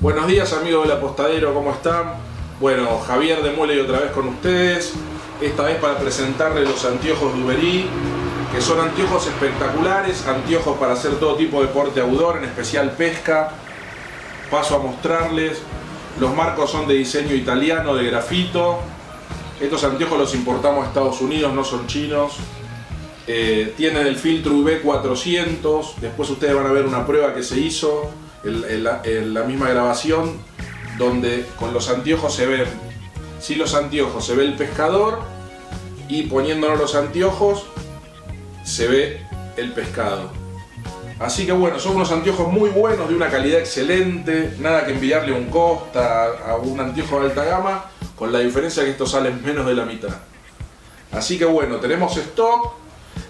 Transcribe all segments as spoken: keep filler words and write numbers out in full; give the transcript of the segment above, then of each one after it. Buenos días, amigos del Apostadero, ¿cómo están? Bueno, Javier de Muley otra vez con ustedes, esta vez para presentarles los anteojos Dubery, que son anteojos espectaculares, anteojos para hacer todo tipo de deporte outdoor, en especial pesca. Paso a mostrarles, los marcos son de diseño italiano, de grafito. Estos anteojos los importamos a Estados Unidos, no son chinos. Eh, tienen el filtro U V cuatrocientos, después ustedes van a ver una prueba que se hizo. En la, en la misma grabación, donde con los anteojos se ven, si los anteojos se ve el pescador, y poniéndonos los anteojos se ve el pescado. Así que bueno, son unos anteojos muy buenos, de una calidad excelente, nada que enviarle un Costa, a un anteojo de alta gama, con la diferencia que estos salen menos de la mitad. Así que bueno, tenemos stock.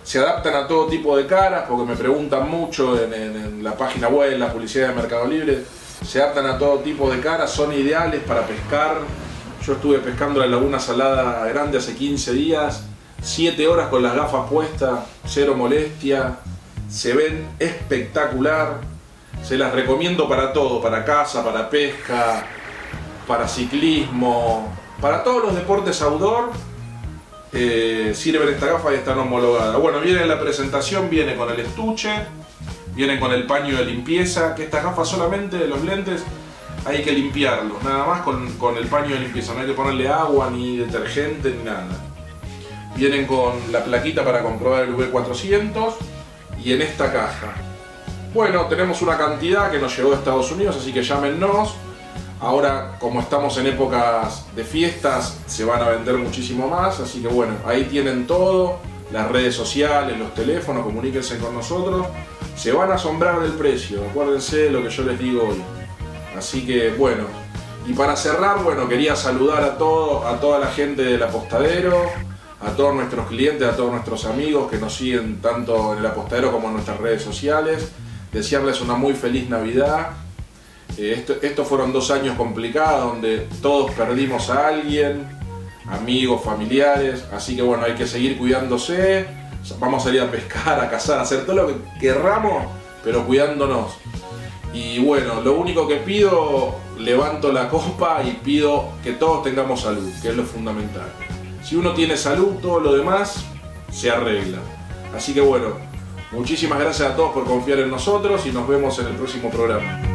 Se adaptan a todo tipo de caras, porque me preguntan mucho en, en, en la página web, en la publicidad de Mercado Libre. Se adaptan a todo tipo de caras, son ideales para pescar. Yo estuve pescando la Laguna Salada grande hace quince días, siete horas con las gafas puestas, cero molestia. Se ven espectacular. Se las recomiendo para todo, para caza, para pesca, para ciclismo, para todos los deportes outdoor. Eh, sirven esta gafa y están homologadas. Bueno, viene en la presentación, viene con el estuche, viene con el paño de limpieza, que estas gafas solamente de los lentes hay que limpiarlos, nada más con, con el paño de limpieza, no hay que ponerle agua ni detergente ni nada. Vienen con la plaquita para comprobar el U V cuatrocientos y en esta caja. Bueno, tenemos una cantidad que nos llegó de Estados Unidos, así que llámenos. Ahora, como estamos en épocas de fiestas, se van a vender muchísimo más, así que bueno, ahí tienen todo, las redes sociales, los teléfonos, comuníquense con nosotros. Se van a asombrar del precio, acuérdense de lo que yo les digo hoy. Así que bueno, y para cerrar, bueno, quería saludar a, todo, a toda la gente del Apostadero, a todos nuestros clientes, a todos nuestros amigos que nos siguen tanto en el Apostadero como en nuestras redes sociales. Desearles una muy feliz Navidad. Estos esto fueron dos años complicados donde todos perdimos a alguien, amigos, familiares, así que bueno, hay que seguir cuidándose. Vamos a salir a pescar, a cazar, a hacer todo lo que querramos, pero cuidándonos. Y bueno, lo único que pido, levanto la copa y pido que todos tengamos salud, que es lo fundamental. Si uno tiene salud, todo lo demás se arregla. Así que bueno, muchísimas gracias a todos por confiar en nosotros y nos vemos en el próximo programa.